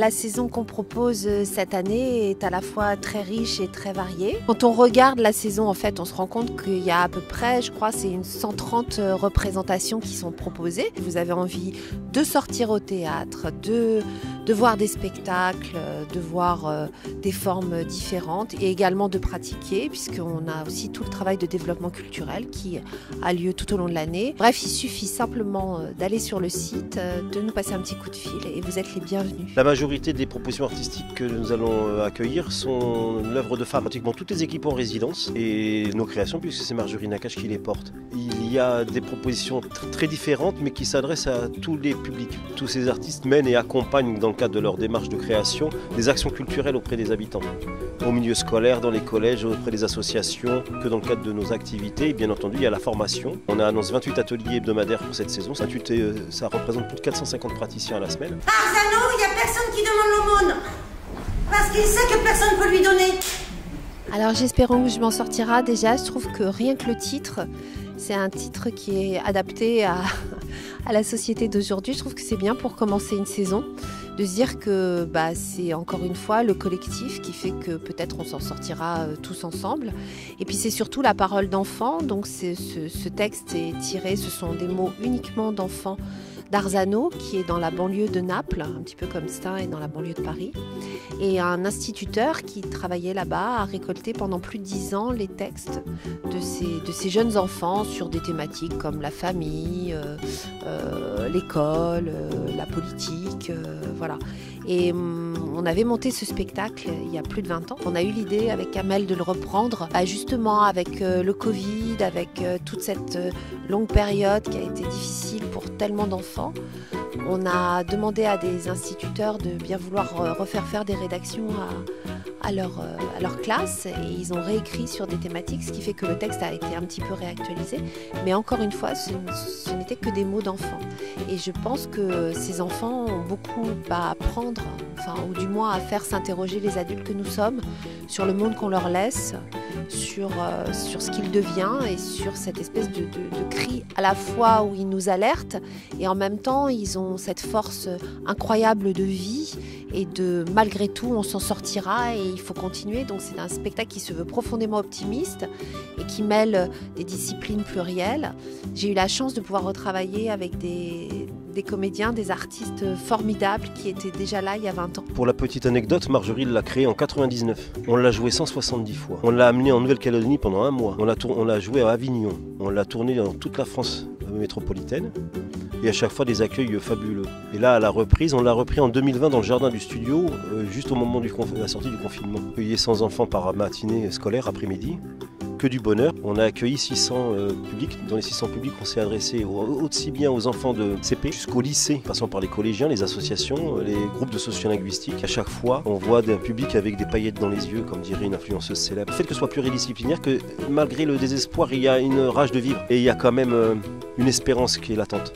La saison qu'on propose cette année est à la fois très riche et très variée. Quand on regarde la saison, en fait, on se rend compte qu'il y a à peu près, je crois, c'est une 130 représentations qui sont proposées. Vous avez envie de sortir au théâtre, de voir des spectacles, de voir des formes différentes et également de pratiquer, puisqu'on a aussi tout le travail de développement culturel qui a lieu tout au long de l'année. Bref, il suffit simplement d'aller sur le site, de nous passer un petit coup de fil et vous êtes les bienvenus. La majorité des propositions artistiques que nous allons accueillir sont l'œuvre de femmes. Pratiquement toutes les équipes en résidence et nos créations, puisque c'est Marjorie Nakache qui les porte. Il y a des propositions très différentes mais qui s'adressent à tous les publics. Tous ces artistes mènent et accompagnent dans le cadre de leur démarche de création des actions culturelles auprès des habitants, au milieu scolaire, dans les collèges, auprès des associations, que dans le cadre de nos activités. Et bien entendu, il y a la formation. On annonce 28 ateliers hebdomadaires pour cette saison. Ça représente plus de 450 praticiens à la semaine. Arzano, il n'y a personne qui demande l'aumône parce qu'il sait que personne ne peut lui donner. Alors j'espérons que je m'en sortira. Déjà, je trouve que rien que le titre, c'est un titre qui est adapté à la société d'aujourd'hui. Je trouve que c'est bien pour commencer une saison, de se dire que c'est encore une fois le collectif qui fait que peut-être on s'en sortira tous ensemble. Et puis c'est surtout la parole d'enfants, donc ce texte est tiré, ce sont des mots uniquement d'enfants d'Arzano, qui est dans la banlieue de Naples, un petit peu comme Stein est dans la banlieue de Paris. Et un instituteur qui travaillait là-bas a récolté pendant plus de 10 ans les textes de ces jeunes enfants sur des thématiques comme la famille, l'école, la politique, voilà. Et on avait monté ce spectacle il y a plus de 20 ans. On a eu l'idée avec Kamel de le reprendre, justement avec le Covid, avec toute cette longue période qui a été difficile pour tellement d'enfants. On a demandé à des instituteurs de bien vouloir refaire faire des rédactions à leur classe et ils ont réécrit sur des thématiques, ce qui fait que le texte a été un petit peu réactualisé. Mais encore une fois, ce n'était que des mots d'enfants. Et je pense que ces enfants ont beaucoup à apprendre, ou du moins à faire s'interroger les adultes que nous sommes sur le monde qu'on leur laisse, sur ce qu'il devient et sur cette espèce de cri à la fois où ils nous alertent et en même temps ils ont cette force incroyable de vie et de malgré tout on s'en sortira et il faut continuer. Donc c'est un spectacle qui se veut profondément optimiste et qui mêle des disciplines plurielles. J'ai eu la chance de pouvoir retravailler avec des comédiens, des artistes formidables qui étaient déjà là il y a 20 ans. Pour la petite anecdote, Marjorie l'a créé en 99. On l'a joué 170 fois. On l'a amené en Nouvelle-Calédonie pendant un mois. On l'a joué à Avignon. On l'a tourné dans toute la France métropolitaine. Et à chaque fois des accueils fabuleux. Et là, à la reprise, on l'a repris en 2020 dans le jardin du studio, juste au moment de la sortie du confinement. Accueillir 100 enfants par matinée scolaire, après-midi. Que du bonheur. On a accueilli 600 publics. Dans les 600 publics, on s'est adressé aussi bien aux enfants de CP jusqu'au lycée, passant par les collégiens, les associations, les groupes de sociolinguistique. À chaque fois, on voit un public avec des paillettes dans les yeux, comme dirait une influenceuse célèbre. Le fait que ce soit pluridisciplinaire, que malgré le désespoir, il y a une rage de vivre. Et il y a quand même une espérance qui est latente.